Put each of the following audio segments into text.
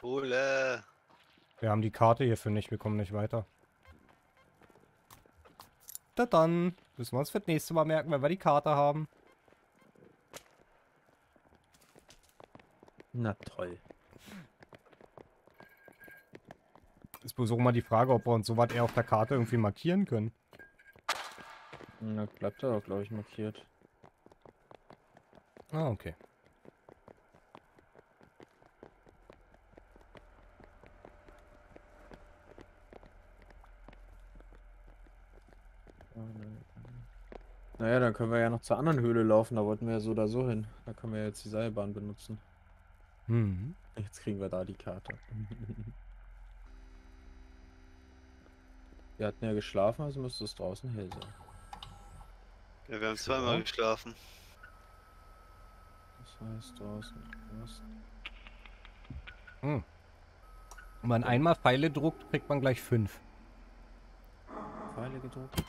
Kohle. Wir haben die Karte hierfür nicht, wir kommen nicht weiter. Da dann. Müssen wir uns für das nächste Mal merken, wenn wir die Karte haben. Na toll. Ist bloß auch mal die Frage, ob wir uns so was eher auf der Karte irgendwie markieren können. Na, bleibt da doch, glaube ich, markiert. Ah, okay. Naja, dann können wir ja noch zur anderen Höhle laufen, da wollten wir ja so oder so hin. Da können wir jetzt die Seilbahn benutzen. Mhm. Jetzt kriegen wir da die Karte. Wir hatten ja geschlafen, also müsste es draußen hell sein. Ja, wir haben zweimal geschlafen. Das heißt draußen. Hm. Wenn man einmal Pfeile druckt, kriegt man gleich 5. Pfeile gedruckt?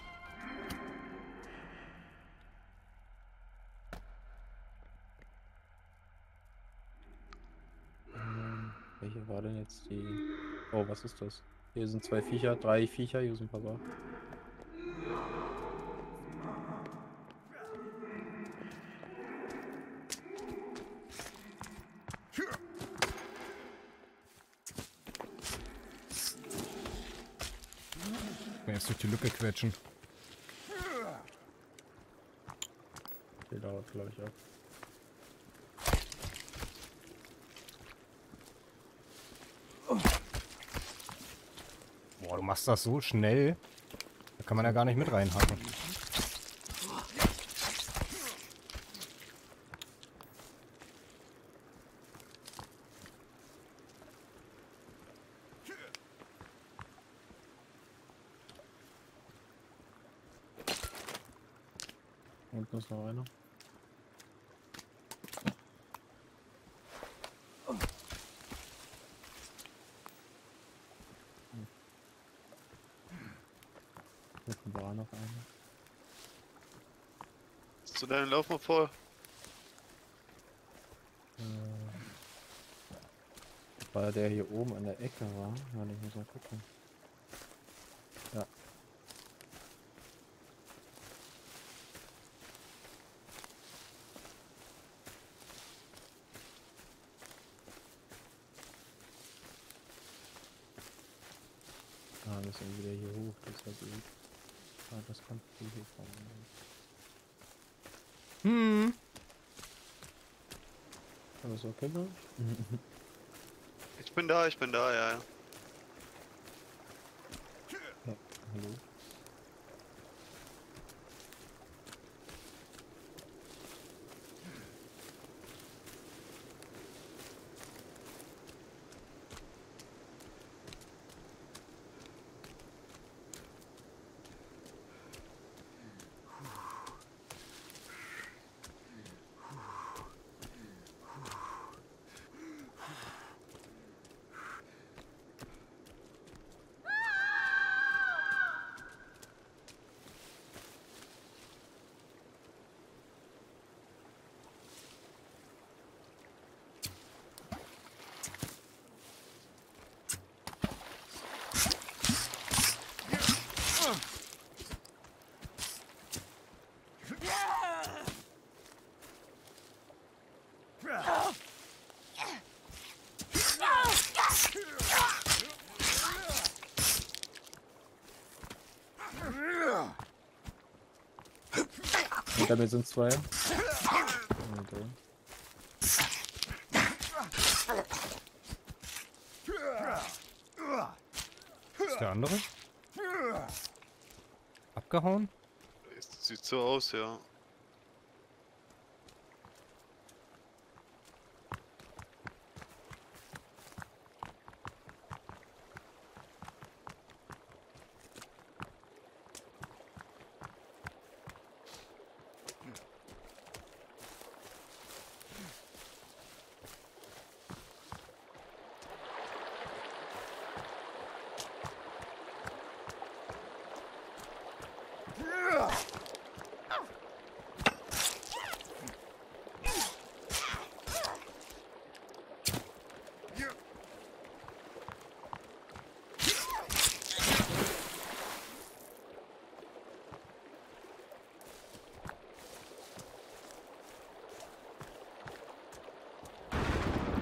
Welche war denn jetzt die... Oh, was ist das? Hier sind 2 Viecher, 3 Viecher, hier sind ein paar. Mir erst durch die Lücke quetschen. Die dauert, glaube ich, ab. Du machst das so schnell, da kann man ja gar nicht mit reinhacken. Und muss noch einer. War noch einer. Hast du deinen Lauf mal voll? Weil der hier oben an der Ecke war, kann ich nicht mal gucken. Ja. Ah, wir müssen wieder hier hoch, das war gut. Das kommt viel hier vorne. Hm. Aber ist okay, ne? Ich bin da, ja. Ja, hallo. Damit sind 2. Okay. Ist der andere? Abgehauen? Sieht so aus, ja.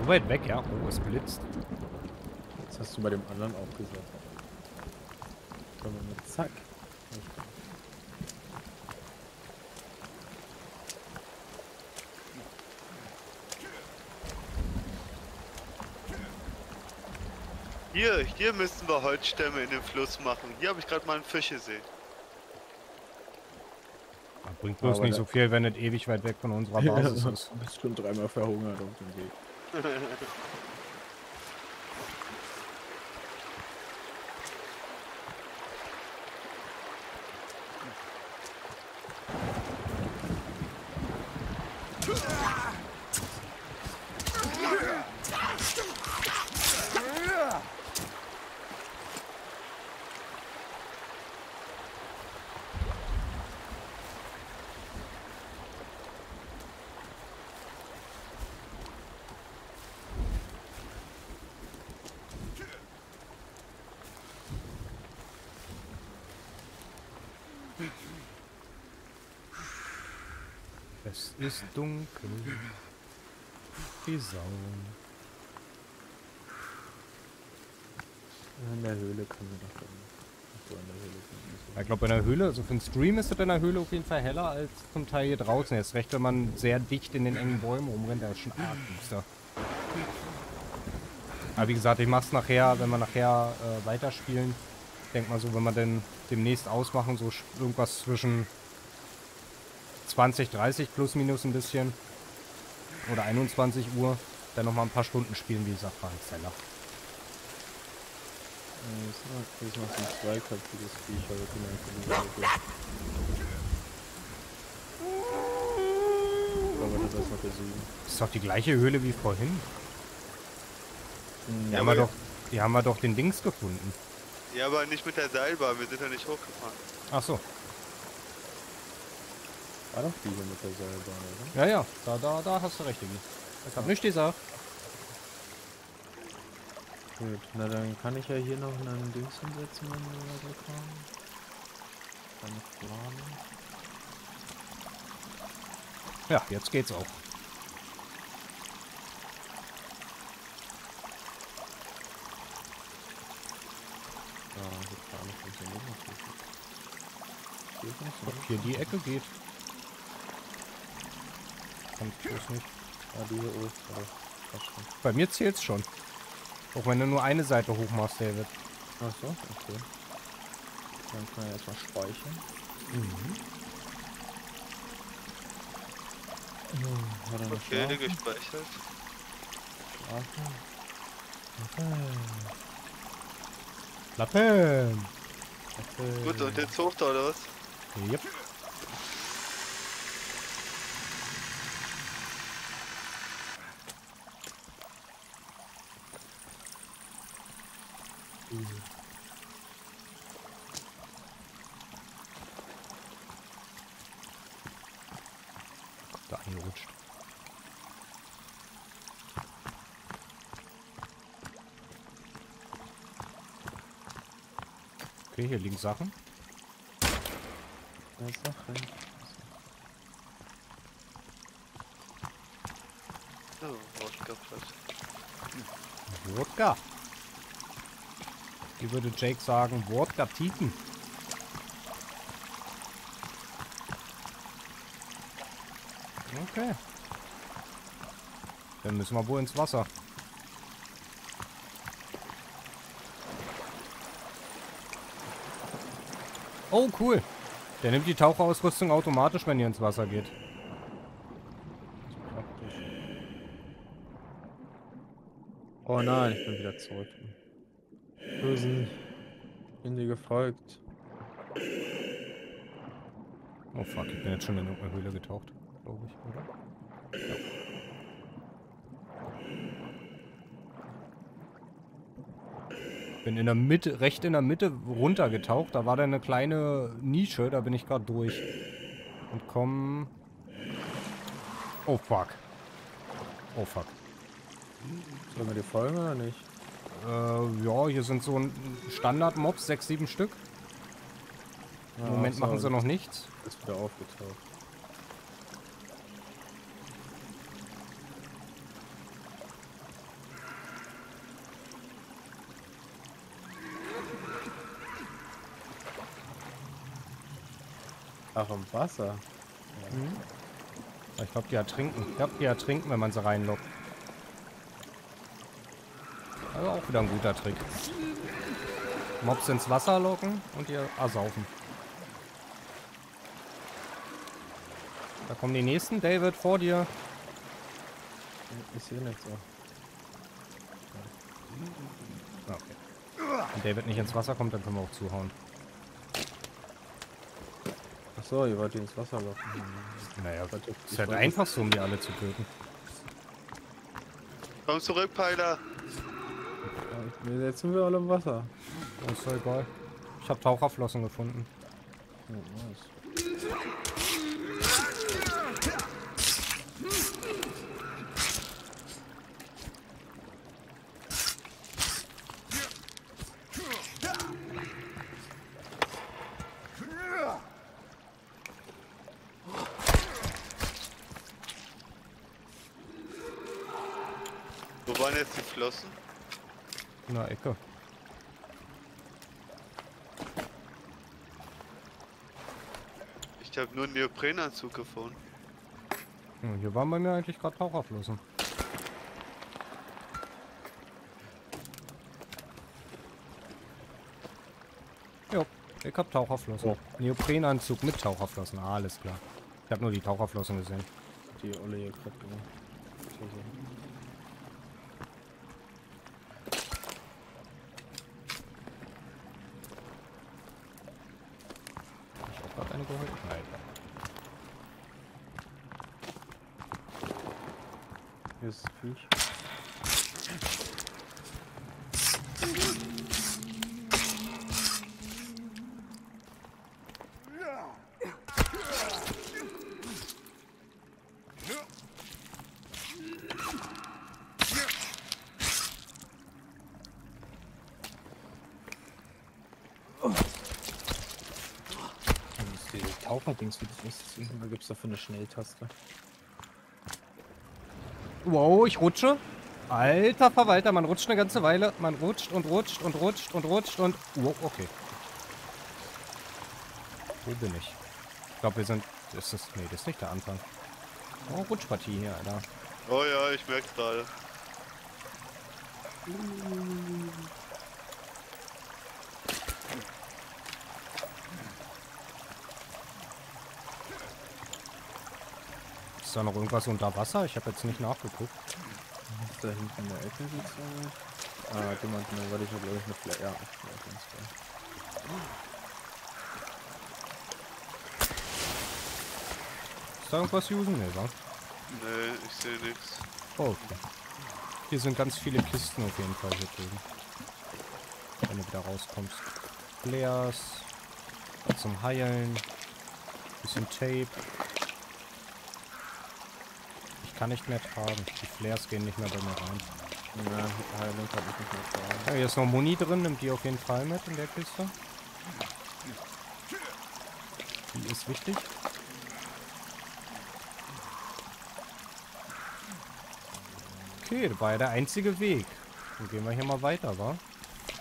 weit weg, ja. Oh, es blitzt. Das hast du bei dem anderen auch gesagt. Können wir mit Zack. Hier müssen wir Holzstämme in den Fluss machen. Hier habe ich gerade mal einen Fisch gesehen. Das bringt bloß aber nicht so viel, wenn es ewig weit weg von unserer Basis ist. Du bist schon dreimal verhungert auf dem Weg. Es ist dunkel, die Sau. In der Höhle können wir doch so. Ich glaube in der Höhle, also für den Stream ist es in der Höhle auf jeden Fall heller als zum Teil hier draußen. Jetzt recht, wenn man sehr dicht in den engen Bäumen rumrennt, da ist schon Artbooster. Aber wie gesagt, ich mach's nachher, wenn wir nachher weiterspielen. Ich denke mal so, wenn wir dann demnächst ausmachen, so irgendwas zwischen 20, 30 plus minus ein bisschen. Oder 21 Uhr. Dann nochmal ein paar Stunden spielen, wie gesagt, war ein Zeller. Das ist noch ein zweiköpfiges Viech, aber ich habe das noch versuchen. Das ist doch die gleiche Höhle wie vorhin. Ja, die haben wir doch den Dings gefunden. Ja, aber nicht mit der Seilbahn, wir sind ja nicht hochgefahren. Ach so. War doch die hier mit der Seilbahn, oder? Ja, da hast du recht, Digi. Ich hab nichts gesagt. Gut, na dann kann ich ja hier noch einen Dings hinsetzen, wenn wir weiterkommen. Kann ich planen. Ja, jetzt geht's auch. Hier die Ecke geht. Kann ich bloß nicht. Ah, die hier oben. Bei mir zählt's schon. Auch wenn du nur eine Seite hoch machst, David. Ach so, okay. Dann können wir erstmal speichern. Mhm. Okay, gespeichert. Lappen! Gut, und jetzt hoch da, oder was? Yep. Da eingerutscht. Okay, hier liegen Sachen. Da ist Sachen. So, Wodka Platz. Wodka. Hier würde Jake sagen, Wodka-Tieten. Okay. Dann müssen wir wohl ins Wasser. Oh, cool. Der nimmt die Taucherausrüstung automatisch, wenn ihr ins Wasser geht. Oh nein, ich bin wieder zurück. Bösen. Bin dir gefolgt. Oh fuck, ich bin jetzt schon in irgendeine Höhle getaucht, glaube ich, oder? Ja. Bin in der Mitte, recht in der Mitte runtergetaucht. Da war da eine kleine Nische, da bin ich gerade durch. Und komm. Oh fuck. Oh fuck. Sollen wir dir folgen oder nicht? Ja, hier sind so ein Standard-Mobs, 6, 7 Stück. Ja, im Moment machen sie noch nichts. Ist wieder aufgetaucht. Ach, im Wasser. Ja. Mhm. Ich glaube, die ertrinken. Ich glaube, die ertrinken, wenn man sie reinlockt. Also auch wieder ein guter Trick. Mobs ins Wasser locken und ihr ersaufen. Da kommen die nächsten. David, vor dir. Ist hier nicht so. Okay. Wenn David nicht ins Wasser kommt, dann können wir auch zuhauen. Achso, ihr wollt die ins Wasser locken. Naja, es ist halt einfach so, um die alle zu töten. Komm zurück, Peiler! Ja, jetzt sind wir alle im Wasser. Oh, ist doch egal. Ich habe Taucherflossen gefunden. Oh, nice. Wo waren jetzt die Flossen? In der Ecke. Ich habe nur einen Neoprenanzug gefunden. Hm, hier waren bei mir eigentlich gerade Taucherflossen. Jo, ich hab Taucherflossen. Oh. Neoprenanzug mit Taucherflossen, ah, alles klar. Ich habe nur die Taucherflossen gesehen. Die Olle hier gerade gemacht. Hier ist Fisch. Taucherdings, wie das ist. Da gibt es dafür eine Schnelltaste. Wow, ich rutsche. Alter Verwalter, man rutscht eine ganze Weile. Man rutscht und rutscht und rutscht und rutscht und... Wow, okay. Wo bin ich? Ich glaube, wir sind... Ist das... Nee, das ist nicht der Anfang. Oh, Rutschpartie hier, Alter. Oh ja, ich merk's gerade. Ist da noch irgendwas unter Wasser? Ich habe jetzt nicht nachgeguckt. Da hinten in der Ecke sitzt da. Ah, jemand, ne, weil ich glaube ich mit Blei. Ja, ist da irgendwas usen? Nee, wa? Nee, ich sehe nichts. Oh, okay. Hier sind ganz viele Kisten auf jeden Fall hier drüben. Wenn du wieder rauskommst. Flares. Zum Heilen. Bisschen Tape. Kann nicht mehr tragen. Die Flares gehen nicht mehr bei mir rein. Ja, Heilung kann ich nicht mehr tragen. Ja, hier ist noch Muni drin, nimmt die auf jeden Fall mit in der Kiste. Die ist wichtig. Okay, das war ja der einzige Weg. Dann gehen wir hier mal weiter, wa?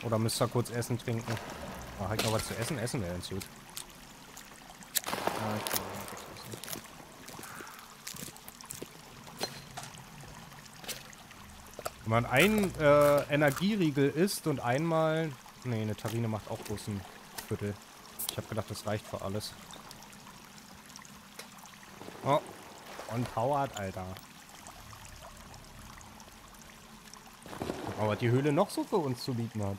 Oder müsst ihr kurz Essen trinken? Ah, halt noch was zu essen? Essen wäre ganz gut. Okay. Wenn man einen Energieriegel isst und einmal... Ne, eine Terrine macht auch großen Viertel. Ich habe gedacht, das reicht für alles. Oh, und powert, Alter. Aber die Höhle noch so für uns zu bieten hat.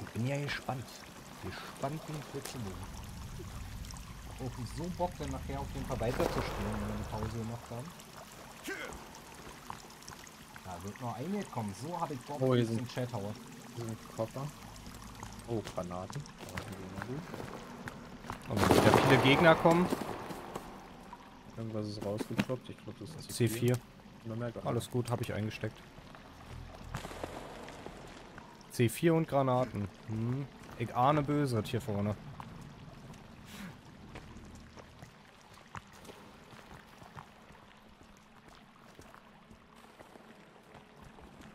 Ich bin ja gespannt. Gespannt bin ich jetzt zu nehmen. Oh, so Bock, dann nachher auf jeden Fall weiterzuspielen, wenn wir eine Pause gemacht haben. Da wird nur eine kommen, so habe ich Bock. Oh, hier sind Chat-Tower. Hier sind Koffer. Oh, Granaten. Und wenn wieder viele Gegner kommen. Irgendwas ist rausgekloppt, ich glaube das ist C4. Alles gut, habe ich eingesteckt. C4 und Granaten. Hm. Ich ahne Böse hier vorne.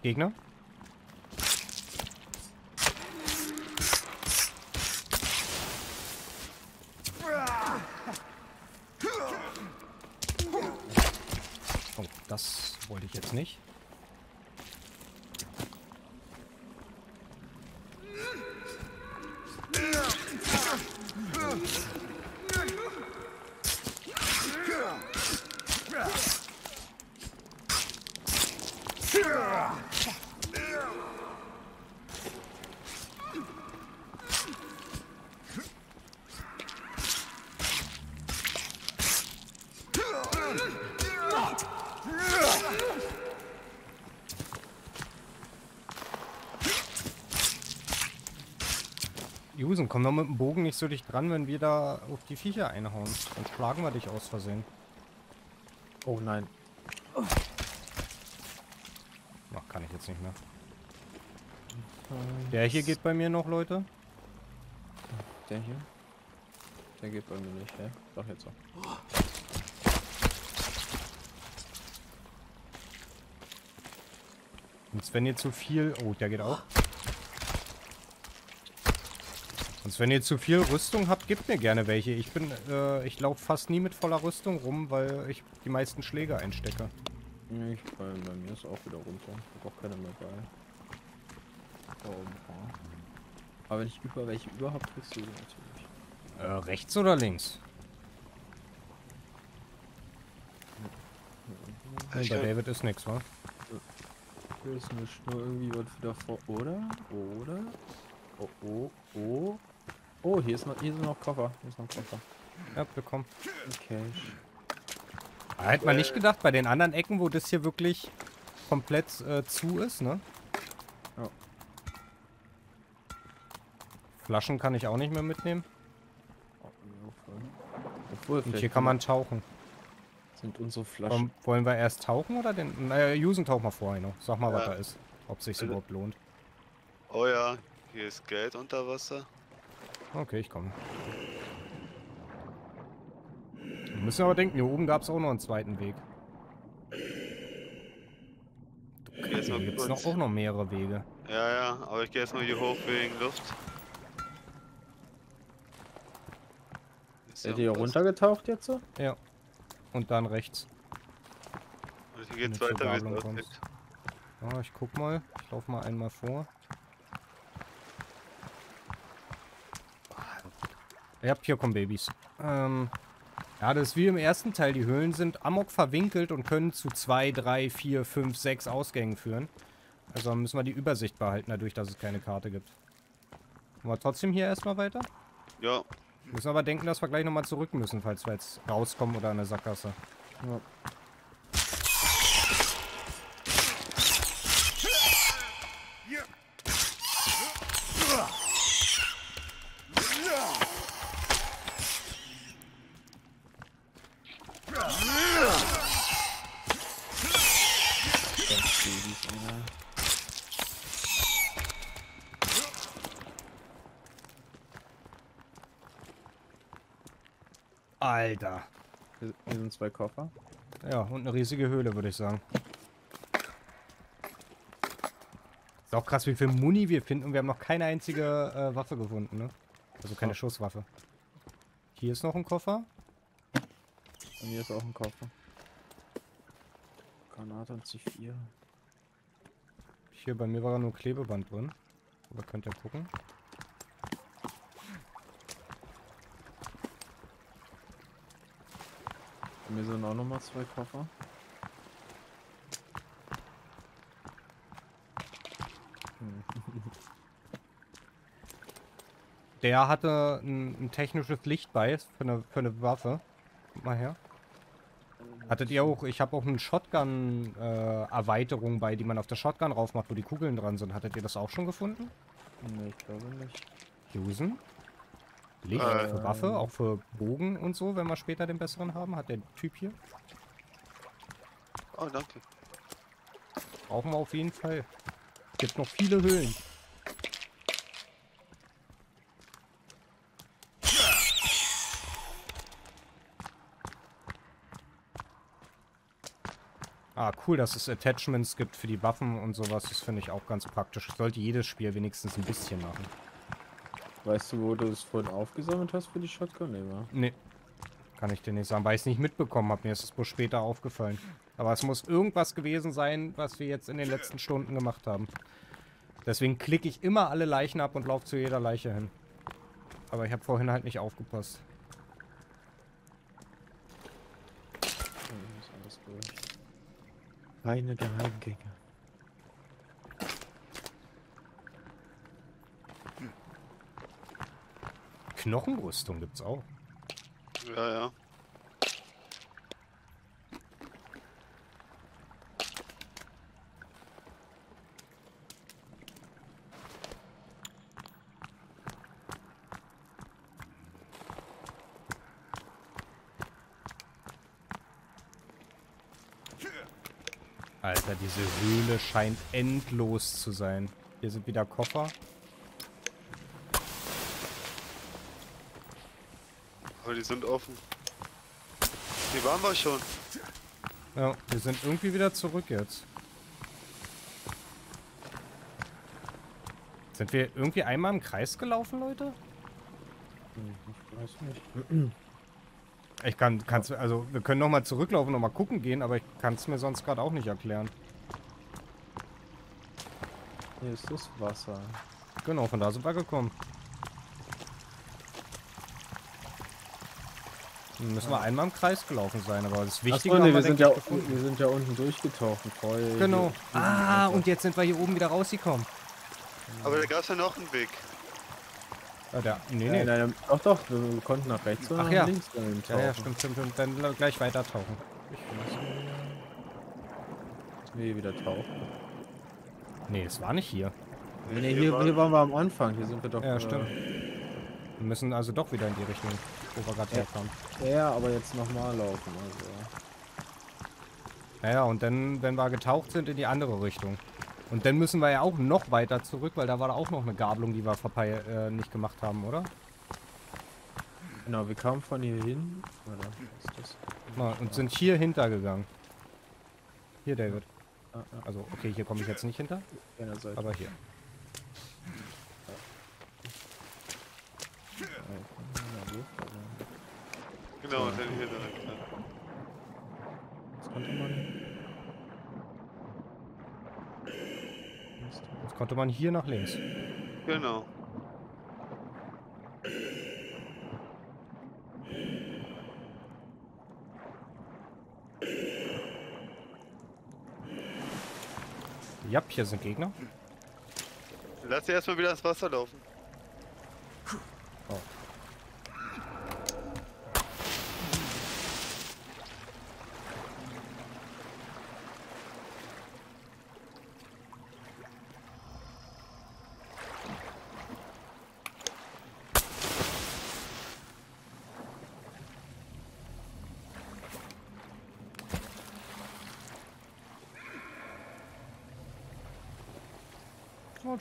Gegner? nicht. Jusen, komm doch mit dem Bogen nicht so dicht dran, wenn wir da auf die Viecher einhauen. Dann schlagen wir dich aus Versehen. Oh nein. Ach, kann ich jetzt nicht mehr. Der hier geht bei mir noch, Leute. Der hier? Der geht bei mir nicht, hä? Doch, jetzt auch. Und wenn ihr zu viel... Oh, der geht auch. Und wenn ihr zu viel Rüstung habt, gebt mir gerne welche. Ich laufe fast nie mit voller Rüstung rum, weil ich die meisten Schläge einstecke. Ich, bei mir ist auch wieder runter. Ich hab auch keine mehr bei. Aber wenn ich über welche überhaupt kriegst du die natürlich. Rechts oder links? Bei David ist nix, wa? Hier ist nicht nur irgendwie was wieder vor. Oder? Oder? Oh, oh, oh. Oh, hier sind noch Koffer. Hier ist noch ein Koffer. Ja, bekommen. Okay. Hätte man nicht gedacht, bei den anderen Ecken, wo das hier wirklich komplett zu ist, ne? Ja. Flaschen kann ich auch nicht mehr mitnehmen. Obwohl, und hier kann man tauchen. Sind unsere Flaschen. Wollen wir erst tauchen oder den? Naja, Jusen, tauch mal vorher noch. Sag mal, was da ist. Ob sich's überhaupt lohnt. Oh ja, hier ist Geld unter Wasser. Okay, ich komme. Wir müssen aber denken, hier oben gab es auch noch einen zweiten Weg. Okay, hier gibt es auch noch mehrere Wege. Ja, ja, aber ich gehe erstmal hier hoch wegen Luft. Seid ihr runtergetaucht jetzt so? Ja. Und dann rechts. Und hier geht's weiter, wie es aussieht. Ja, ich guck mal. Ich laufe mal einmal vor. Ihr habt hier, komm, Babys. Ja, das ist wie im ersten Teil. Die Höhlen sind amok verwinkelt und können zu 2, 3, 4, 5, 6 Ausgängen führen. Also müssen wir die Übersicht behalten, dadurch, dass es keine Karte gibt. Wollen wir trotzdem hier erstmal weiter? Ja. Müssen aber denken, dass wir gleich nochmal zurück müssen, falls wir jetzt rauskommen oder in der Sackgasse. Ja. Alter. Hier sind zwei Koffer. Ja, und eine riesige Höhle, würde ich sagen. Ist auch krass, wie viel Muni wir finden. Und wir haben noch keine einzige Waffe gefunden, ne? Also keine Schusswaffe. Hier ist noch ein Koffer. Und hier ist auch ein Koffer. Granate und C4. Hier, bei mir war nur Klebeband drin. Oder könnt ihr gucken? Mir sind auch nochmal zwei Koffer. Der hatte ein technisches Licht bei für eine Waffe. Guck mal her. Hattet ihr auch, ich habe auch eine Shotgun-Erweiterung bei, die man auf der Shotgun rauf macht, wo die Kugeln dran sind. Hattet ihr das auch schon gefunden? Ne, ich glaube nicht. Jusen? Licht für Waffe, auch für Bogen und so, wenn wir später den besseren haben, hat der Typ hier. Oh, danke. Brauchen wir auf jeden Fall. Es gibt noch viele Höhlen. Ah, cool, dass es Attachments gibt für die Waffen und sowas. Das finde ich auch ganz praktisch. Sollte jedes Spiel wenigstens ein bisschen machen. Weißt du, wo du es vorhin aufgesammelt hast für die Shotgun? Nee, kann ich dir nicht sagen, weil ich es nicht mitbekommen habe. Mir ist es bloß später aufgefallen. Aber es muss irgendwas gewesen sein, was wir jetzt in den letzten Stunden gemacht haben. Deswegen klicke ich immer alle Leichen ab und laufe zu jeder Leiche hin. Aber ich habe vorhin halt nicht aufgepasst. Keine Geheimgänge. Knochenrüstung gibt's auch. Ja, ja. Alter, diese Höhle scheint endlos zu sein. Hier sind wieder Koffer. Aber die sind offen. Die waren wir schon. Ja, wir sind irgendwie wieder zurück jetzt. Sind wir irgendwie einmal im Kreis gelaufen, Leute? Ich weiß nicht. Ich kann's, also wir können nochmal zurücklaufen, nochmal gucken gehen, aber ich kann es mir sonst gerade auch nicht erklären. Hier ist das Wasser. Genau, von da sind wir gekommen. Dann müssen wir einmal im Kreis gelaufen sein, aber das Wichtige ist, nee, wir sind ja unten durchgetaucht. Voll genau. Ah, und jetzt sind wir hier oben wieder rausgekommen. Aber da gab es ja noch einen Weg. Ah, da. Nee, nee. Nein, ach doch, wir konnten nach rechts oder nach links tauchen. Ja, ja, stimmt. Dann gleich weiter tauchen. Nee, wieder tauchen. Nee, es war nicht hier. Nee, hier waren wir am Anfang. Hier sind wir doch. Ja, stimmt. Wir müssen also doch wieder in die Richtung, wo wir gerade herkamen. Ja, aber jetzt nochmal laufen. Also. Naja, und dann, wenn wir getaucht sind, in die andere Richtung. Und dann müssen wir ja auch noch weiter zurück, weil da war da auch noch eine Gabelung, die wir nicht gemacht haben, oder? Genau, wir kamen von hier hin. Oder ist das? Na, und sind hier hintergegangen. Hier, David. Ah, ah. Also, okay, hier komme ich jetzt nicht hinter. Aber hier. Genau, dann hier direkt. Das konnte man... Jetzt konnte man hier nach links. Genau. Ja, hier sind Gegner. Lass sie erstmal wieder ins Wasser laufen. Oh.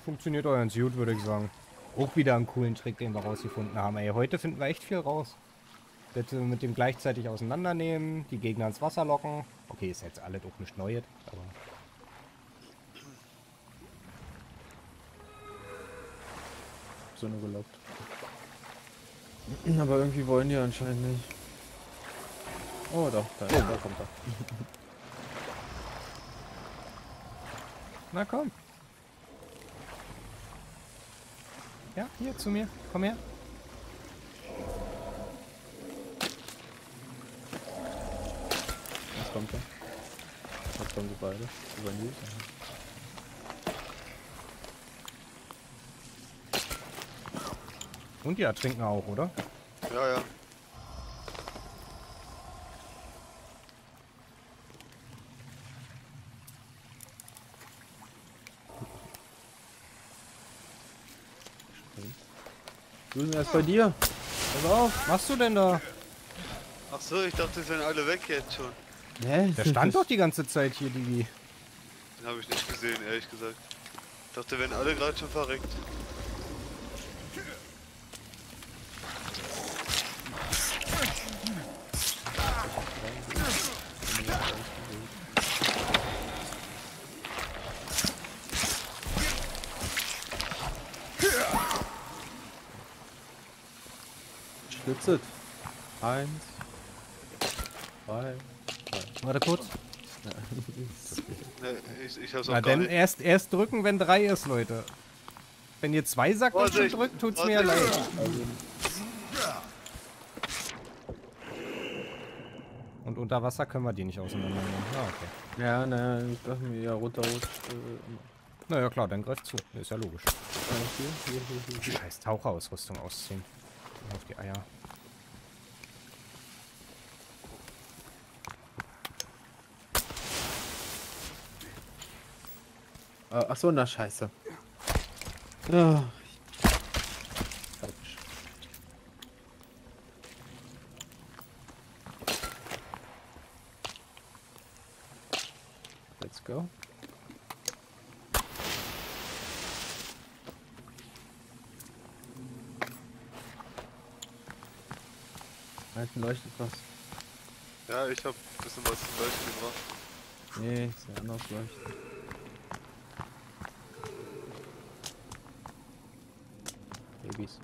Funktioniert euren Suit, würde ich sagen. Auch wieder einen coolen Trick, den wir rausgefunden haben. Ey, heute finden wir echt viel raus. Bitte mit dem gleichzeitig auseinandernehmen, die Gegner ins Wasser locken. Okay, ist jetzt alles auch nicht neu, aber... So nur gelockt. Aber irgendwie wollen die anscheinend nicht. Oh, doch, da kommt er. Na komm. Ja, hier zu mir. Komm her. Jetzt kommt er. Jetzt kommen sie beide. Über die. Und ja, trinken auch, oder? Ja, ja. Wir sind erst bei dir. Pass auf, was machst du denn da? Ach so, ich dachte, die sind alle weg jetzt schon. Hä? Der stand doch die ganze Zeit hier, Digi. Den habe ich nicht gesehen, ehrlich gesagt. Ich dachte, werden alle gerade schon verreckt. Eins, zwei, drei. Warte kurz. Ich hab's auch. Na denn, erst drücken, wenn 3 ist, Leute. Wenn ihr 2 sagt, dass ihr drückt, tut's mir leid. Und unter Wasser können wir die nicht auseinandernehmen. Ja, okay. Ja, na, ich dachte mir, ja, runter. Na ja, klar, dann greift zu. Ist ja logisch. Hier. Scheiß Taucherausrüstung ausziehen. Auf die Eier. Achso, na scheiße. Oh. Let's go. Alten leuchtet was. Ja, ich hab ein bisschen was zum Leuchten gebracht. Nee, ist ja anders leuchten. Babys.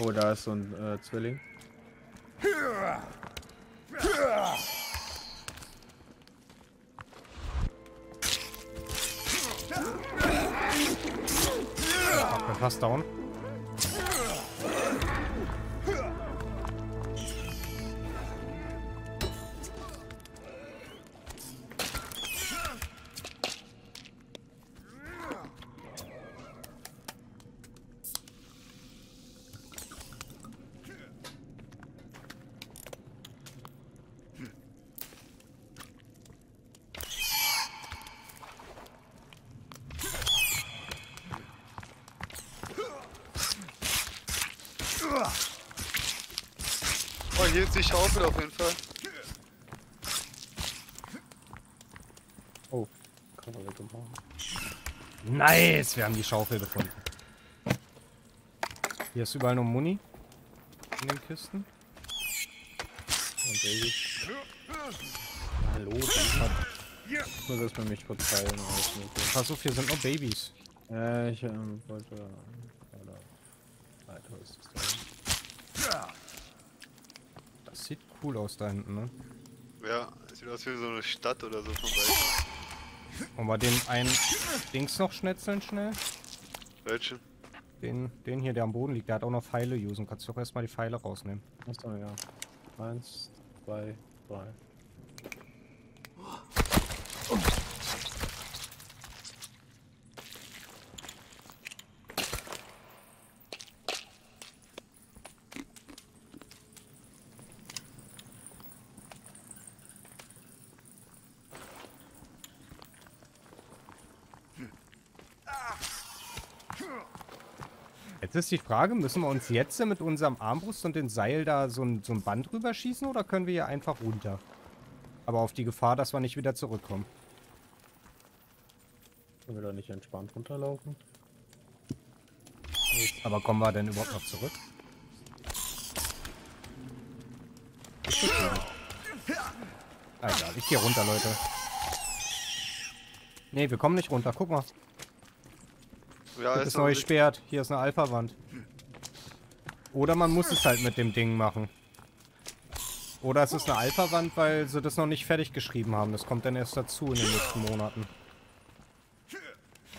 Oh, da ist so ein Zwilling. Fast down. Hier ist die Schaufel auf jeden Fall. Oh, kann man wieder machen. Nice, wir haben die Schaufel gefunden. Hier ist überall nur Muni in den Kisten. Und Baby. Hallo, ich muss erstmal mich verteilen. Pass auf, hier sind noch Babys. Ja, ich wollte. Alter, ist das da? Sieht cool aus da hinten, ne? Ja, sieht aus wie so eine Stadt oder so von Weitem. Wollen wir den einen Dings noch schnetzeln schnell? Welchen? Den hier, der am Boden liegt, der hat auch noch Pfeile usen. Kannst du doch erstmal die Pfeile rausnehmen. Ach so, ja. 1, 2, 3. Jetzt ist die Frage, müssen wir uns jetzt mit unserem Armbrust und dem Seil da so ein Band rüberschießen oder können wir hier einfach runter? Aber auf die Gefahr, dass wir nicht wieder zurückkommen. Können wir da nicht entspannt runterlaufen? Aber kommen wir denn überhaupt noch zurück? Alter, ich gehe runter, Leute. Ne, wir kommen nicht runter, guck mal. Ja, das neue Schwert. Hier ist eine Alpha-Wand. Oder man muss es halt mit dem Ding machen. Oder es ist eine Alpha-Wand, weil sie das noch nicht fertig geschrieben haben. Das kommt dann erst dazu in den nächsten Monaten.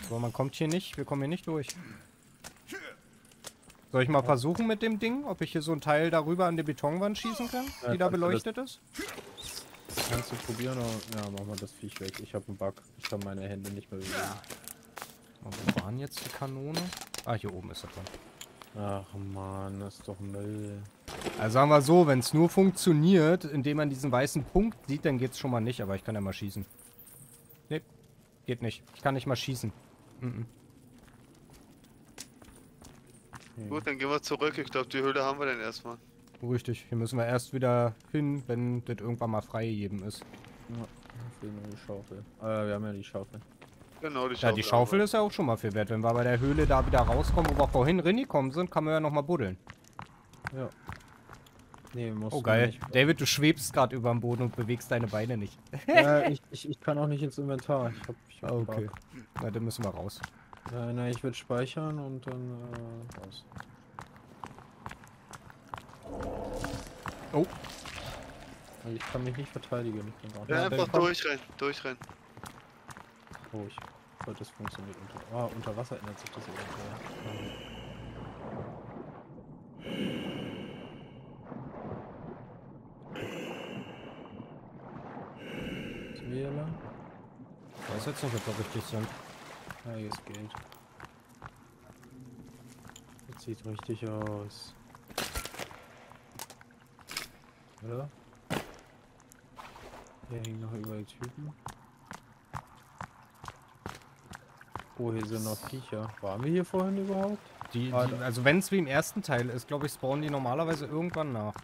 So, man kommt hier nicht. Wir kommen hier nicht durch. Soll ich mal versuchen mit dem Ding, ob ich hier so ein Teil darüber an die Betonwand schießen kann, die da beleuchtet ist? Kannst du probieren? Oder? Ja, machen wir das Viech weg. Ich habe einen Bug. Ich kann meine Hände nicht mehr bewegen. Wo waren jetzt die Kanone? Ah, hier oben ist er dran. Ach man, das ist doch Müll. Also sagen wir so, wenn es nur funktioniert, indem man diesen weißen Punkt sieht, dann geht's schon mal nicht, aber ich kann ja mal schießen. Nee, geht nicht. Ich kann nicht mal schießen. Okay. Gut, dann gehen wir zurück. Ich glaube, die Höhle haben wir dann erstmal. Richtig, hier müssen wir erst wieder hin, wenn das irgendwann mal freigegeben ist. Ja, wir haben ja die Schaufel. Genau, die Schaufel. Ja, die Schaufel ist ja auch schon mal viel wert. Wenn wir bei der Höhle da wieder rauskommen, wo wir vorhin reingekommen sind, kann man ja nochmal buddeln. Ja. Nee, musst du nicht. David, du schwebst gerade über dem Boden und bewegst deine Beine nicht. Ja, ich kann auch nicht ins Inventar. Ich hab okay. Na, dann müssen wir raus. Nein, ich würde speichern und dann raus. Oh. Ich kann mich nicht verteidigen. Ja, einfach durchrennen, durchrennen. Ruhig. Oh, das funktioniert unter. Ah, unter Wasser ändert sich das irgendwie. Sind wir hier lang? Ich weiß jetzt nicht, ob wir richtig sind. Ah, jetzt geht. Das sieht richtig aus. Oder? Hier hängen noch überall Typen. Oh, hier sind noch Viecher. Waren wir hier vorhin überhaupt? Also wenn es wie im ersten Teil ist, glaube ich, spawnen die normalerweise irgendwann nach.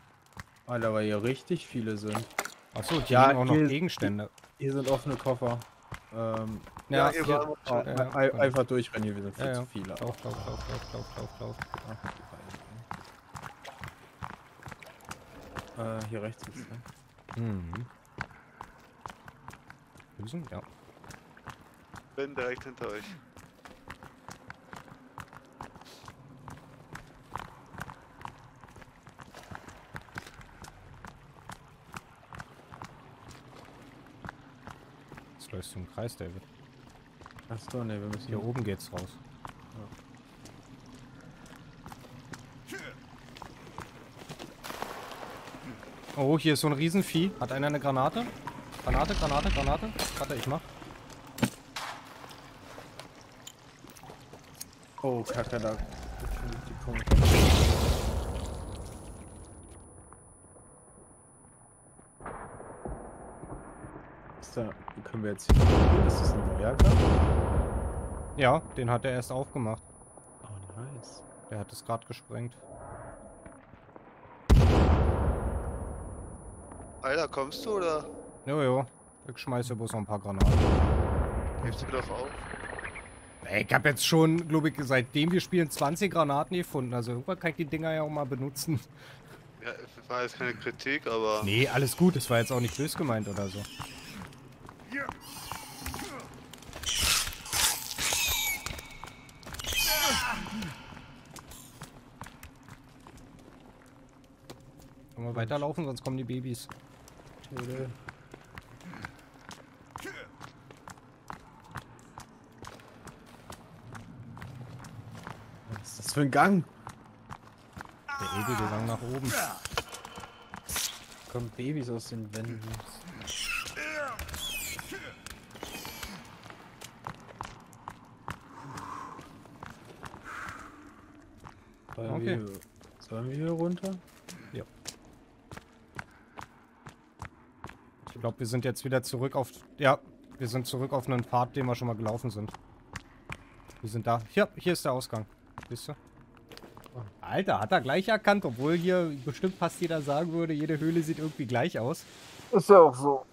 Alter, weil hier richtig viele sind. Achso, die haben auch noch Gegenstände. Hier sind offene Koffer. Ja, einfach durchrennen hier, wir sind viel zu viele. Lauf. Hier rechts ist, ne? Mhm. Ja. Bin direkt hinter euch. Jetzt läufst du im Kreis, David. Achso, ne, wir müssen hier oben geht's raus. Ja. Oh, hier ist so ein Riesenvieh. Hat einer eine Granate? Granate. Warte, ich mach. Oh, Kacke, da. Ist da. Können wir jetzt hier. Ist das ein Werker? Ja, den hat er erst aufgemacht. Oh, nice. Der hat es gerade gesprengt. Alter, kommst du oder? Jojo, ich schmeiße bloß noch ein paar Granaten. Hilfst du mir doch auf? Ich hab jetzt schon, glaube ich, seitdem wir spielen 20 Granaten gefunden. Also irgendwann kann ich die Dinger ja auch mal benutzen. Ja, das war jetzt keine Kritik, aber... Nee, alles gut. Das war jetzt auch nicht böse gemeint oder so. Wollen wir weiterlaufen, sonst kommen die Babys. Oder? Für einen Gang. Der ewige Gang nach oben. Kommen Babys aus den Wänden. Okay. Sollen wir hier runter? Ja. Ich glaube, wir sind jetzt wieder zurück auf... Ja, wir sind zurück auf einen Pfad, den wir schon mal gelaufen sind. Wir sind da. Ja, hier ist der Ausgang. Siehst du? Alter, hat er gleich erkannt, obwohl hier bestimmt fast jeder sagen würde, jede Höhle sieht irgendwie gleich aus. Ist ja auch so.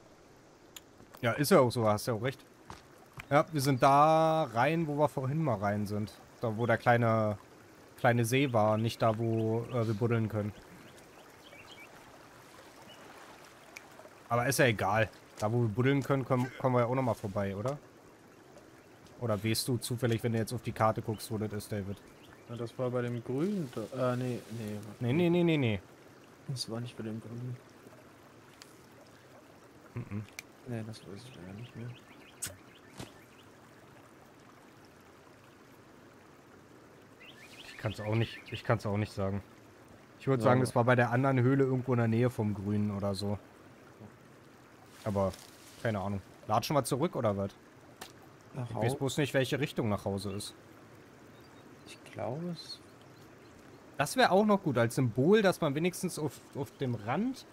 Ja, ist ja auch so, hast ja auch recht. Ja, wir sind da rein, wo wir vorhin mal rein sind. Da, wo der kleine See war, nicht da, wo wir buddeln können. Aber ist ja egal. Da, wo wir buddeln können, kommen wir ja auch nochmal vorbei, oder? Oder weißt du zufällig, wenn du jetzt auf die Karte guckst, wo das ist, David? Ja, das war bei dem Grünen. Nee. Das war nicht bei dem Grünen. Nee, das weiß ich leider nicht mehr. Ich kann's auch nicht sagen. Ich würde sagen, das war bei der anderen Höhle irgendwo in der Nähe vom Grünen oder so. Aber keine Ahnung. Latschen wir zurück oder was? Ich weiß bloß nicht, welche Richtung nach Hause ist. Ich glaube es. Das wäre auch noch gut als Symbol, dass man wenigstens auf dem Rand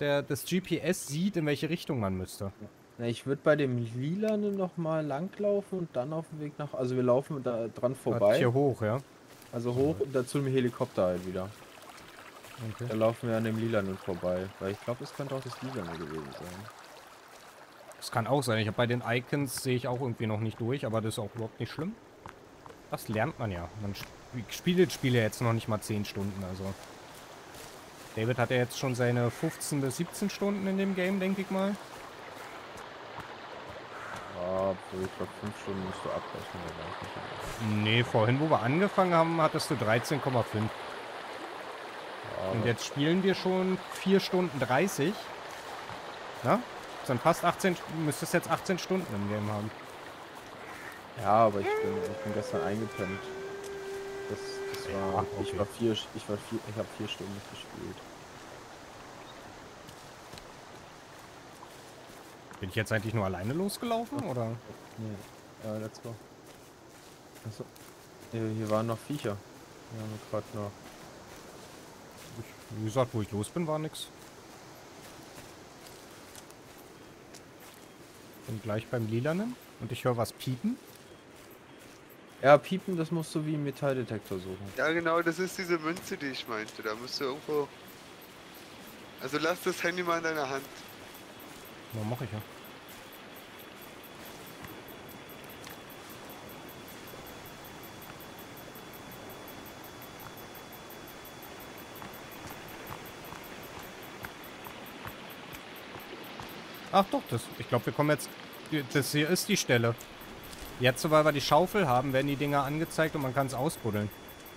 des GPS sieht, in welche Richtung man müsste. Na, ich würde bei dem Lilanen nochmal langlaufen und dann auf dem Weg nach... Also wir laufen da dran vorbei. Hier hoch, ja? Also hoch und dazu im Helikopter halt wieder. Okay. Da laufen wir an dem Lilanen vorbei, weil ich glaube, es könnte auch das Lilanen gewesen sein. Das kann auch sein. Ich habe bei den Icons sehe ich auch irgendwie noch nicht durch, aber das ist auch überhaupt nicht schlimm. Das lernt man ja. Man spielt Spiele jetzt noch nicht mal 10 Stunden, also. David hat ja jetzt schon seine 15 bis 17 Stunden in dem Game, denke ich mal. Ja, ich glaube 5 Stunden musst du abbrechen. Nee, vorhin, wo wir angefangen haben, hattest du 13,5. Ja, und jetzt spielen wir schon 4 Stunden 30. Na? Dann fast 18, müsstest jetzt 18 Stunden im Game haben. Ja, aber ich bin gestern eingepennt. Das war, ja, okay. Ich habe 4 Stunden gespielt. Bin ich jetzt eigentlich nur alleine losgelaufen, oder? Nee, let's go. Achso. Hier waren noch Viecher. Wir haben gerade noch... Wie gesagt, wo ich los bin, war nix. Bin gleich beim Lilanen und ich höre was piepen. Ja, piepen, das musst du wie im Metalldetektor suchen. Ja, genau, das ist diese Münze, die ich meinte. Da musst du irgendwo... Also lass das Handy mal in deiner Hand. Na, mach ich ja. Ach doch, ich glaube, wir kommen jetzt... Das hier ist die Stelle. Jetzt, weil wir die Schaufel haben, werden die Dinger angezeigt und man kann es ausbuddeln.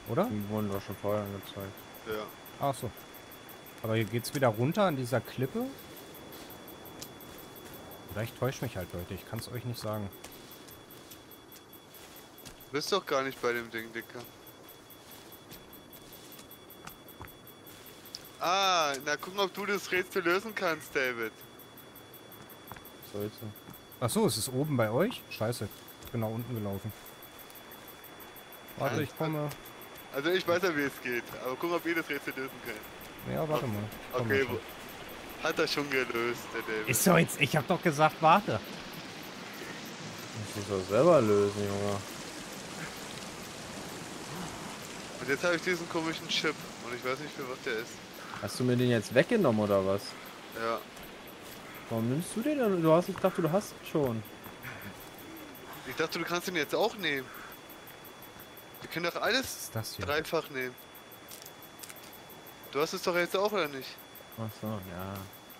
Oder? Die wurden doch schon vorher angezeigt. Ja. Ach so. Aber hier geht's wieder runter an dieser Klippe. Vielleicht täuscht mich halt, Leute. Ich kann es euch nicht sagen. Du bist doch gar nicht bei dem Ding, Dicker. Ah, na gucken, ob du das Rätsel lösen kannst, David. Sollte. Ach so, es ist oben bei euch? Scheiße. Ich bin nach unten gelaufen. Warte, ich komme. Also ich weiß ja, wie es geht. Aber guck, ob ihr das Rätsel lösen könnt. Ja, warte mal. Okay, hat er schon gelöst, der David. Ist doch jetzt, ich hab doch gesagt, warte. Muss ich doch selber lösen, Junge. Und jetzt habe ich diesen komischen Chip und ich weiß nicht, für was der ist. Hast du mir den jetzt weggenommen oder was? Ja. Warum nimmst du den denn? Ich dachte, du hast ihn schon. Ich dachte, du kannst ihn jetzt auch nehmen. Wir können doch alles dreifach nehmen. Du hast es doch jetzt auch, oder nicht? Ach so, ja.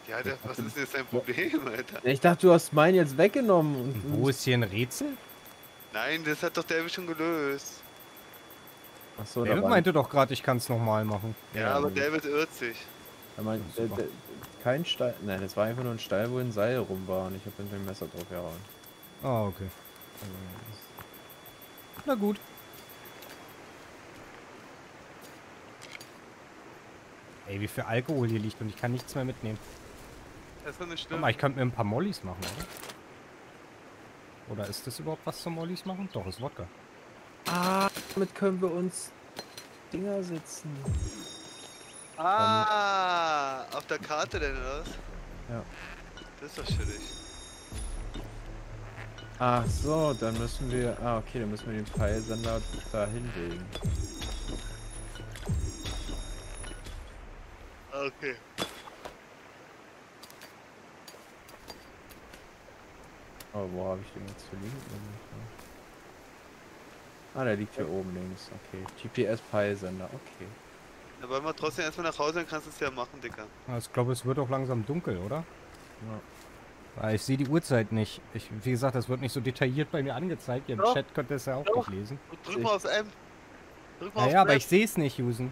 Ja, was ist denn jetzt dein Problem, Alter? Ich dachte, du hast meinen jetzt weggenommen. Und wo ist hier ein Rätsel? Nein, das hat doch der schon gelöst. Ach so, David meinte doch gerade, ich kann es nochmal machen. Ja, aber David irrt sich. Er meint, kein Steil. Nein, das war einfach nur ein Steil, wo ein Seil rum war und ich habe mit dem Messer drauf gehauen. Ah, okay. Na gut. Ey, wie viel Alkohol hier liegt und ich kann nichts mehr mitnehmen. Das ist doch nicht schlimm. Guck mal, ich könnte mir ein paar Mollys machen, oder? Oder ist das überhaupt was zum Mollys machen? Doch, ist Wodka. Ah, damit können wir uns Dinger sitzen. Ah, auf der Karte denn, oder was? Ja. Das ist doch schwierig. Ach so, dann müssen wir... Ah, okay, dann müssen wir den Peilsender da hinlegen. Okay. Oh, wo habe ich den jetzt verlinkt? Ah, der liegt hier oben links. Okay, GPS-Peilsender, okay. Da wollen wir trotzdem erstmal nach Hause, dann kannst du es ja machen, Dicker. Ich glaube, es wird auch langsam dunkel, oder? Ja. Ich sehe die Uhrzeit nicht. Wie gesagt, das wird nicht so detailliert bei mir angezeigt. Ihr im Chat könnt ihr es ja auch nicht lesen. Drück mal aufs M. Naja, aber ich sehe es nicht, Jusen.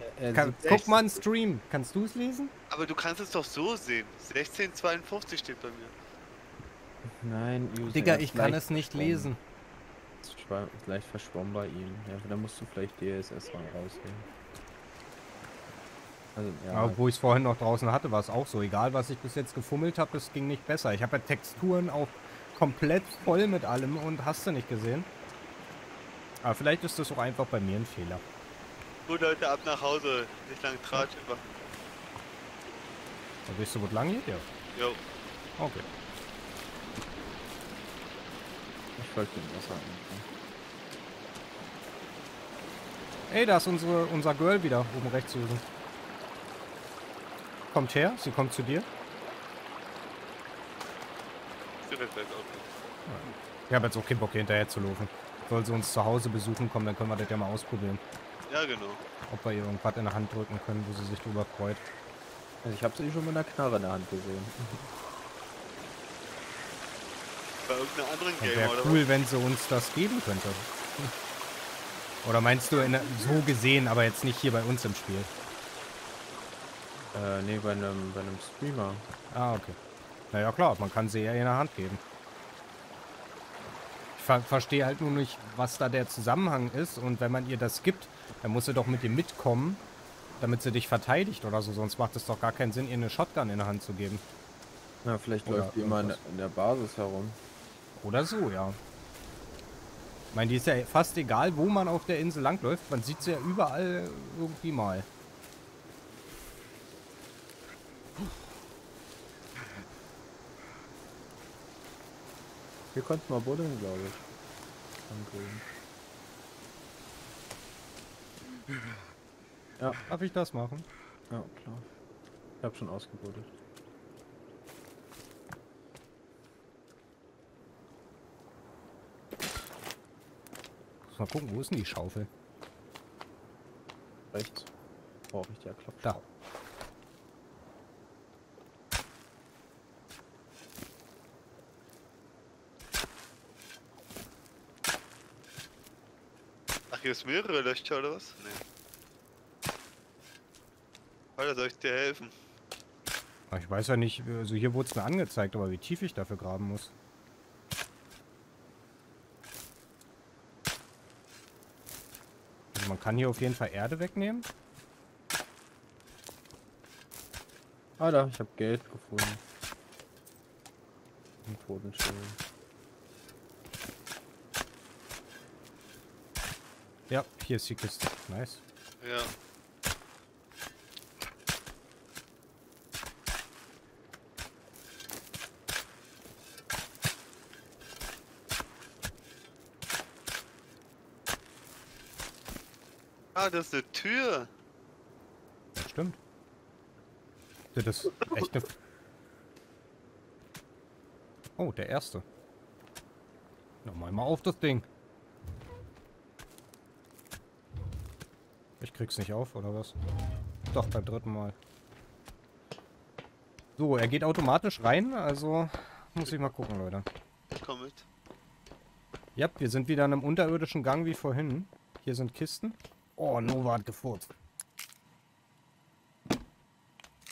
Guck mal einen Stream. Kannst du es lesen? Aber du kannst es doch so sehen. 16:52 steht bei mir. Nein, Jusen. Digga, ich kann es nicht lesen. Leicht verschwommen bei ihm. Ja, da musst du vielleicht DSS mal rausnehmen. Also, ja, obwohl ich es vorhin noch draußen hatte, war es auch so. Egal, was ich bis jetzt gefummelt habe, es ging nicht besser. Ich habe ja Texturen auch komplett voll mit allem und hast du nicht gesehen. Aber vielleicht ist das auch einfach bei mir ein Fehler. Gut, Leute, ab nach Hause. Nicht lang Tratsch machen. Dann bist du gut lang hier? Ja. Jo. Okay. Ich folge dem Wasser an. Ey, da ist unser Girl wieder oben rechts zu sehen. Kommt her, sie kommt zu dir. Ich habe jetzt auch keinen Bock, hier hinterher zu laufen. Soll sie uns zu Hause besuchen kommen, dann können wir das ja mal ausprobieren. Ja, genau. Ob wir ihr irgendwas in der Hand drücken können, wo sie sich drüber freut. Also ich habe sie schon mit einer Knarre in der Hand gesehen. Bei irgendeinem anderen Game, oder? Wäre cool, wenn sie uns das geben könnte. Oder meinst du so gesehen, aber jetzt nicht hier bei uns im Spiel? Nee, bei einem Streamer. Ah, okay. Naja, klar, man kann sie ja in der Hand geben. Ich verstehe halt nur nicht, was da der Zusammenhang ist. Und wenn man ihr das gibt, dann muss sie doch mit dir mitkommen, damit sie dich verteidigt oder so. Sonst macht es doch gar keinen Sinn, ihr eine Shotgun in der Hand zu geben. Na, vielleicht läuft die immer in der Basis herum. Oder so, ja. Ich meine, die ist ja fast egal, wo man auf der Insel langläuft. Man sieht sie ja überall irgendwie mal. Wir konnten mal buddeln, glaube ich. Ja, darf ich das machen? Ja, klar. Ich habe schon ausgebuddelt. Mal gucken, wo ist denn die Schaufel? Rechts. Brauche ich die Klopfschaufel. Da. Ach, hier ist mehrere Löcher oder was? Nee. Alter, soll ich dir helfen? Ich weiß ja nicht, also hier wurde es mir angezeigt, aber wie tief ich dafür graben muss. Man kann hier auf jeden Fall Erde wegnehmen. Ah, da, ich habe Geld gefunden. Ein Totenschild. Ja, hier ist die Kiste. Nice. Ja. Ah, das ist eine Tür. Ja, stimmt. Das ist echt eine... Oh, der erste. Nochmal mal auf das Ding. Ich krieg's nicht auf, oder was? Doch, beim dritten Mal. So, er geht automatisch rein, also muss ich mal gucken, Leute. Komm mit. Ja, wir sind wieder in einem unterirdischen Gang wie vorhin. Hier sind Kisten. Oh, Nova hat gefurzt.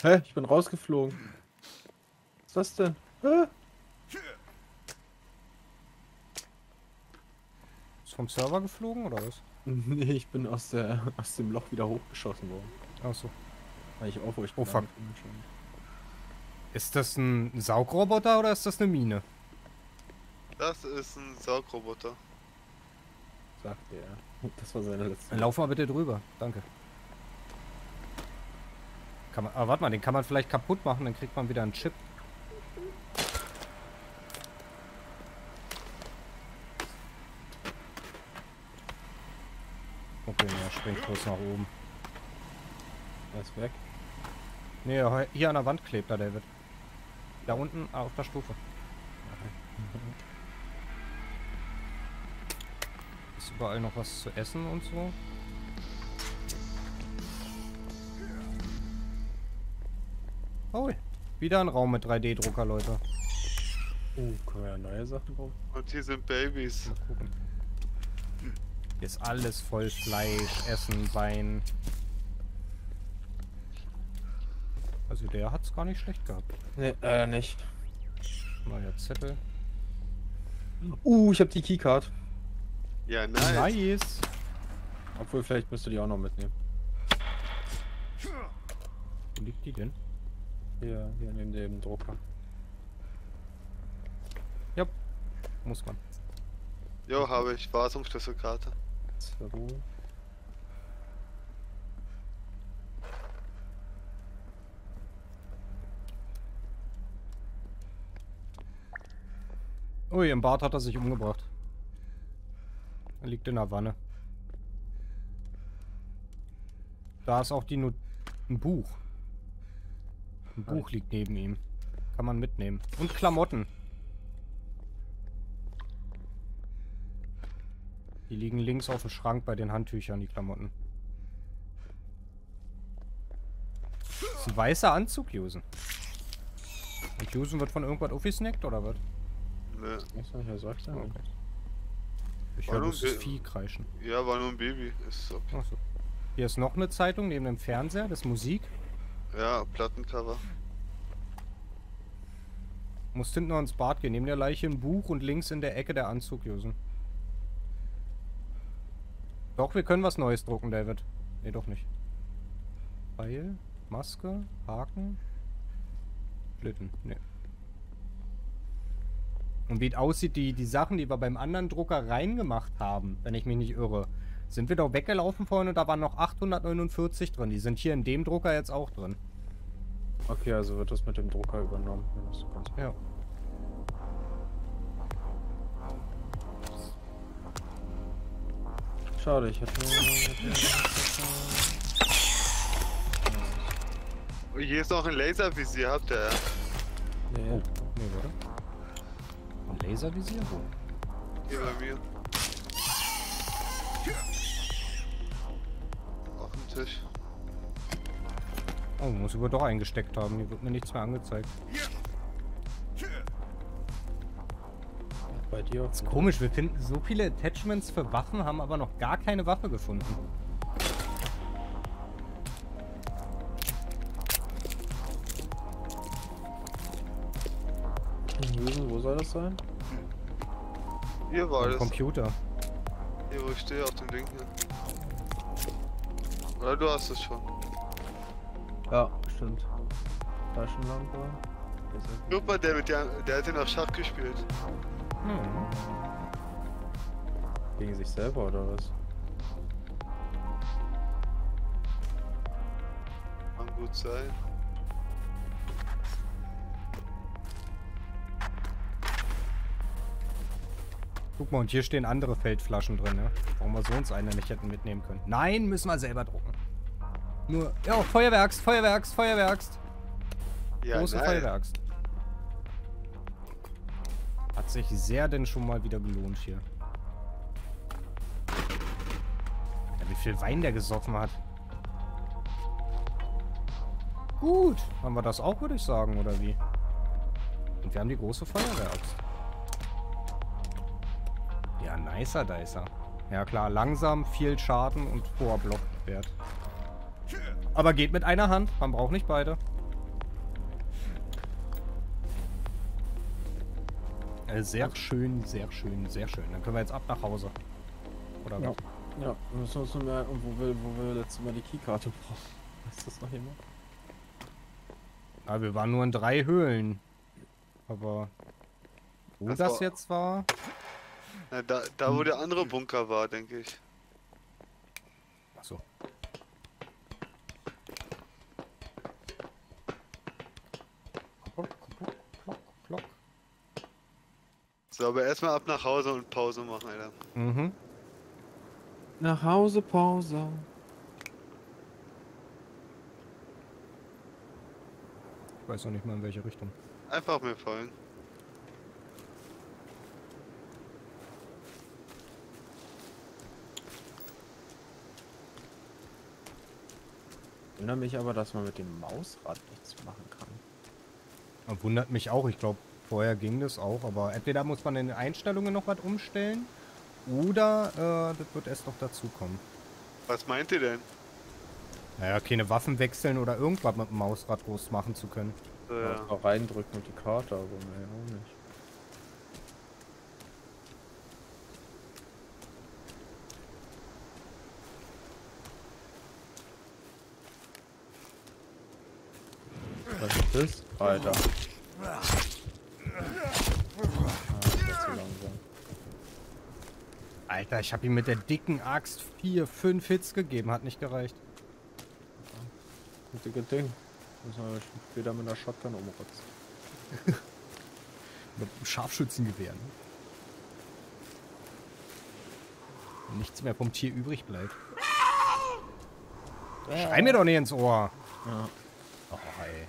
Hä? Ich bin rausgeflogen. Was ist das denn? Hä? Ist vom Server geflogen oder was? Nee, ich bin aus dem Loch wieder hochgeschossen worden. Ach so. Weil ich auch, wo ich oh, fuck. Ist das ein Saugroboter oder ist das eine Mine? Das ist ein Saugroboter. Sagt er. Das war seine letzte. Dann lauf mal bitte drüber. Danke. Kann man, aber warte mal, den kann man vielleicht kaputt machen, dann kriegt man wieder einen Chip. Okay, er springt kurz nach oben. Er ist weg. Ne, hier an der Wand klebt er, David. Da unten auf der Stufe. Überall noch was zu essen und so. Oh, wieder ein Raum mit 3D-Drucker, Leute. Oh, können wir ja neue Sachen brauchen. Und hier sind Babys. Mal gucken. Hier ist alles voll Fleisch, Essen, Wein. Also der hat's gar nicht schlecht gehabt. Nee, nicht. Neuer Zettel. Ich hab die Keycard. Ja, nice. Nice. Obwohl, vielleicht müsst ihr die auch noch mitnehmen. Wo liegt die denn? Ja, hier neben dem Drucker. Ja, muss man. Jo, habe ich. Wartungsschlüsselkarte. So. Ui, im Bad hat er sich umgebracht. Er liegt in der Wanne. Da ist auch die ein Buch. Ein Buch liegt neben ihm. Kann man mitnehmen. Und Klamotten. Die liegen links auf dem Schrank bei den Handtüchern, die Klamotten. Das ist ein weißer Anzug, Jusen. Und Jusen wird von irgendwas aufgesnackt, oder was? Ne. Ich weiß nicht, was sagt er? Okay. Ich höre das Vieh kreischen. Ja, war nur ein Baby. Ist so. Ach so. Hier ist noch eine Zeitung neben dem Fernseher, das ist Musik. Ja, Plattencover. Muss hinten noch ins Bad gehen, neben der Leiche ein Buch und links in der Ecke der Anzug, Jusen. Doch, wir können was Neues drucken, David. Ne, doch nicht. Beil, Maske, Haken, Schlitten, ne. Und wie es aussieht, die Sachen, die wir beim anderen Drucker reingemacht haben, wenn ich mich nicht irre, sind wir doch weggelaufen vorhin und da waren noch 849 drin. Die sind hier in dem Drucker jetzt auch drin. Okay, also wird das mit dem Drucker übernommen. Ja. Schade, ich hätte... Hier ist noch ein Laservisier, habt ihr ja? Nee, oh. Nee, warte. Ein Laservisier? Hier bei mir. Auf dem Tisch. Oh, muss über doch eingesteckt haben, hier wird mir nichts mehr angezeigt. Bei dir auch. Das ist komisch, wir finden so viele Attachments für Waffen, haben aber noch gar keine Waffe gefunden. Wo soll das sein? Hier war das. Computer. Hier, wo ich stehe, auf dem Ding hier. Oder du hast es schon. Ja, stimmt. Taschenlampe. Super, der hat den auf Schach gespielt. Hm. Gegen sich selber oder was? Kann gut sein. Guck mal, und hier stehen andere Feldflaschen drin, ne? Warum wir sonst eine nicht hätten mitnehmen können. Nein, müssen wir selber drucken. Nur. Ja, Feuerwerks, Feuerwerks, Feuerwerks. Ja, große Feuerwerks. Hat sich sehr denn schon mal wieder gelohnt hier. Ja, wie viel Wein der gesoffen hat. Gut, haben wir das auch, würde ich sagen, oder wie? Und wir haben die große Feuerwerks. Ja, nicer, dicer. Ja klar, langsam, viel Schaden und hoher Blockwert. Aber geht mit einer Hand, man braucht nicht beide. Sehr schön, sehr schön, sehr schön. Dann können wir jetzt ab nach Hause. Oder ja. Ja, wir müssen uns nur merken, wo wir letztes Mal die Keykarte brauchen. Ist das noch jemand? Ah, wir waren nur in 3 Höhlen. Aber wo das jetzt war... Na, da wo der andere Bunker war, denke ich. Achso. So, aber erstmal ab nach Hause und Pause machen, Alter. Mhm. Nach Hause, Pause. Ich weiß noch nicht mal, in welche Richtung. Einfach mir folgen. Wundert mich aber, dass man mit dem Mausrad nichts machen kann. Und wundert mich auch. Ich glaube, vorher ging das auch. Aber entweder muss man in den Einstellungen noch was umstellen oder das wird erst noch dazukommen. Was meint ihr denn? Naja, keine Waffen wechseln oder irgendwas mit dem Mausrad groß machen zu können. Ja. Ja, auch reindrücken und die Karte, aber naja, auch nicht. Ist? Alter. Ah, Alter, ich habe ihm mit der dicken Axt 4, 5 Hits gegeben, hat nicht gereicht. Gute Ding. Müssen wir später mit einer Shotgun umrotzen. Mit einem Scharfschützengewehr. Ne? Nichts mehr vom Tier übrig bleibt. Schrei mir doch nicht ins Ohr. Ja. Oh, ey.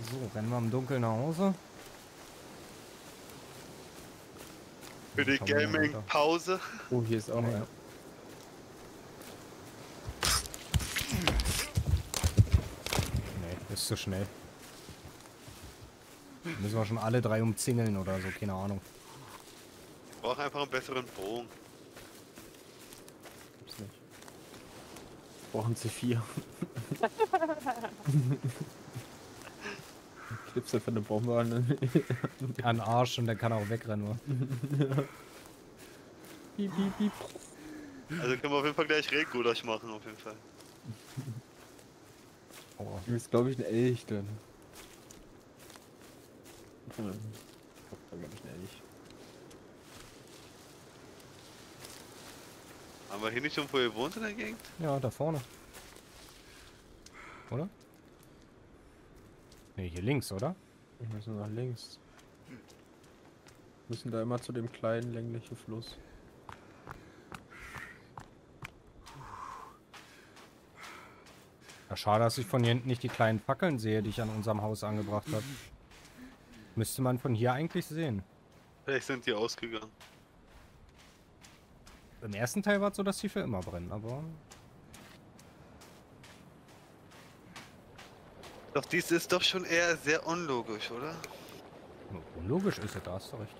So, rennen wir im Dunkeln nach Hause. Für die Gaming-Pause. Oh, hier ist auch einer. Nee, das ist zu schnell. Müssen wir schon alle drei umzingeln oder so, keine Ahnung. Ich brauche einfach einen besseren Bogen. Gibt's nicht. Ich brauche einen C4. Gibt's einfach eine Bombe an den Arsch und der kann auch wegrennen, oder? Piep, piep, piep. Also können wir auf jeden Fall gleich Rehgulasch machen, auf jeden Fall. Oh. Du bist, glaube ich, ein Elch dann. Da glaube ich ein Elch. Haben wir hier nicht schon vorher gewohnt in der Gegend? Ja, da vorne. Oder? Ne, hier links, oder? Wir müssen nach links. Wir müssen da immer zu dem kleinen, länglichen Fluss. Ja, schade, dass ich von hier hinten nicht die kleinen Fackeln sehe, die ich an unserem Haus angebracht habe. Müsste man von hier eigentlich sehen. Vielleicht sind die ausgegangen. Im ersten Teil war es so, dass die für immer brennen, aber... Doch, dies ist doch schon eher sehr unlogisch, oder? Unlogisch ist es, da hast du recht.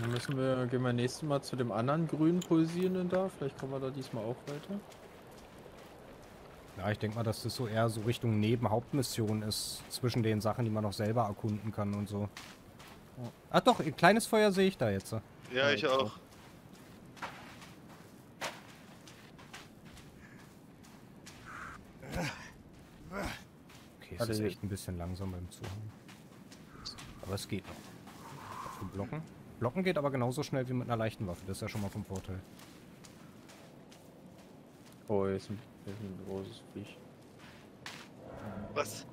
Dann müssen wir, gehen wir nächstes Mal zu dem anderen grünen pulsierenden da. Vielleicht kommen wir da diesmal auch weiter. Ja, ich denke mal, dass das so eher so Richtung Nebenhauptmission ist. Zwischen den Sachen, die man noch selber erkunden kann und so. Ach doch, ein kleines Feuer sehe ich da jetzt. Ja, ich auch. Das ist echt ein bisschen langsam beim Zuhauen. Aber es geht noch. Zum Blocken. Blocken geht aber genauso schnell wie mit einer leichten Waffe. Das ist ja schon mal vom Vorteil. Oh, hier ist ein großes Viech. Was?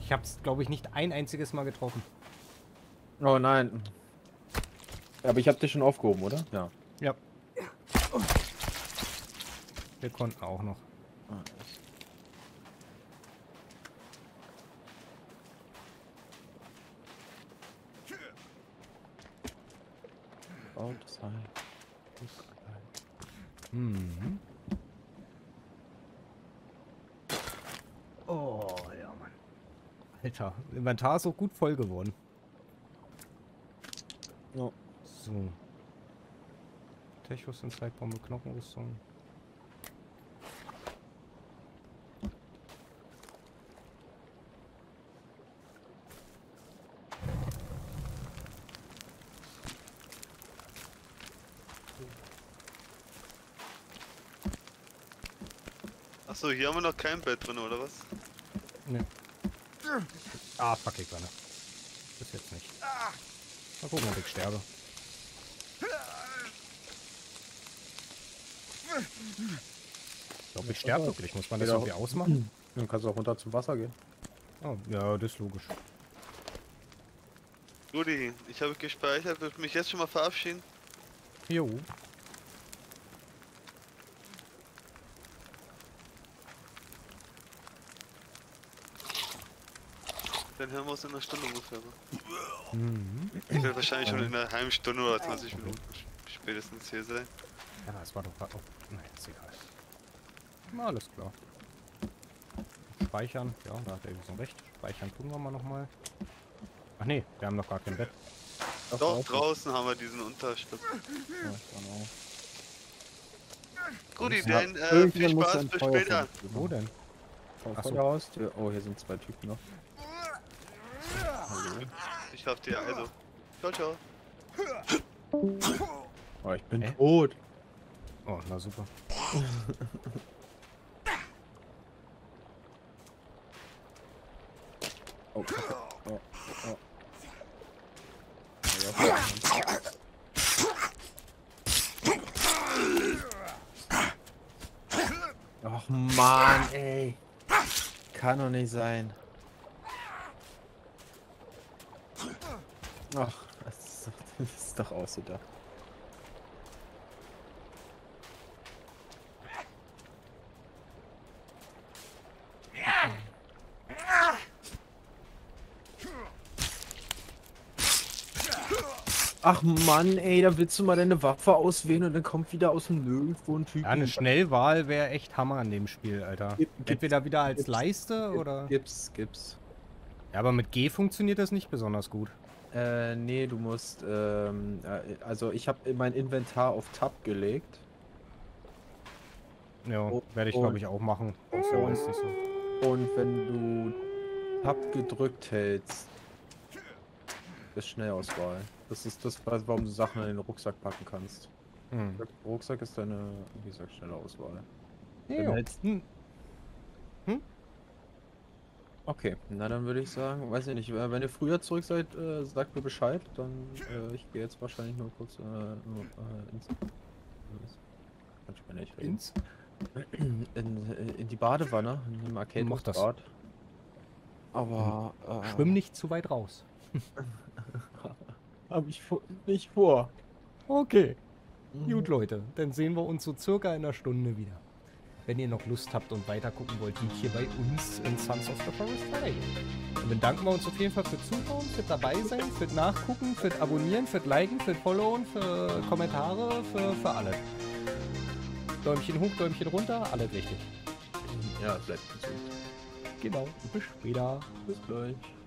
Ich hab's, glaube ich, nicht ein einziges Mal getroffen. Oh nein. Aber ich hab dich schon aufgehoben, oder? Ja. Ja. Wir konnten auch noch. Oh, das heißt. Mhm. Oh. Alter, Inventar ist auch gut voll geworden. Ja. So. Techos in Zeitbombe, Knochenrüstung. Achso, hier haben wir noch kein Bett drin, oder was? Nee. Ah, fuck, ich kann nicht. Bis jetzt nicht. Mal gucken, ob ich sterbe. Ich glaube, ich sterbe wirklich. Muss man das irgendwie ausmachen? Dann kannst du auch runter zum Wasser gehen. Oh, ja, das ist logisch. Rudi, ich habe gespeichert. Willst du mich jetzt schon mal verabschieden? Jo. Dann hören wir uns in einer Stunde ungefähr. Mhm. Ich werde wahrscheinlich schon in einer halben Stunde oder 20 Minuten spätestens hier sein. Ja, das war doch... Oh, nein, ist egal. Na, alles klar. Speichern. Ja, da hat er eben so recht. Speichern tun wir mal nochmal. Ach nee, wir haben noch gar kein Bett. Das doch, draußen haben wir diesen Unterschlupf. Ja, genau. Gudi, dann viel Spaß, bis später. Wo denn? Ach so. Haustür. Oh, hier sind zwei Typen noch. Ich darf dir also. Ciao, ciao. Oh, ich bin tot. Oh, na super. Oh, oh, oh. Ach Mann, ey. Kann doch nicht sein. Ach, das ist doch ausgedacht. Ach Mann, ey, da willst du mal deine Waffe auswählen und dann kommt wieder aus dem Nirgendwo ein Typ. Ja, eine Schnellwahl wäre echt Hammer in dem Spiel, Alter. Entweder wieder als Leiste oder... Gib's. Ja, aber mit G funktioniert das nicht besonders gut. Nee, du musst, also ich habe mein Inventar auf Tab gelegt. Ja, werde ich glaube ich auch machen. So ist das so. Und wenn du Tab gedrückt hältst, ist Schnellauswahl. Das ist das, warum du Sachen in den Rucksack packen kannst. Hm. Rucksack ist deine, wie gesagt, schnelle Auswahl. Ja. Okay, na dann würde ich sagen, weiß ich nicht, wenn ihr früher zurück seid, sagt mir Bescheid, dann ich gehe jetzt wahrscheinlich nur kurz in die Badewanne, in dem Arcade-Bad. Aber schwimm nicht zu weit raus. Habe ich nicht vor. Okay. Gut, Leute. Dann sehen wir uns so circa in einer Stunde wieder. Wenn ihr noch Lust habt und weiter gucken wollt, wie hier bei uns in Sons of the Forest weitergeht. Dann bedanken wir uns auf jeden Fall für Zuschauen, für dabei sein, für Nachgucken, für Abonnieren, für Liken, für Followen, für Kommentare, für alles. Däumchen hoch, Däumchen runter, alles wichtig. Ja, bleibt gesund. Genau. Bis später. Bis gleich.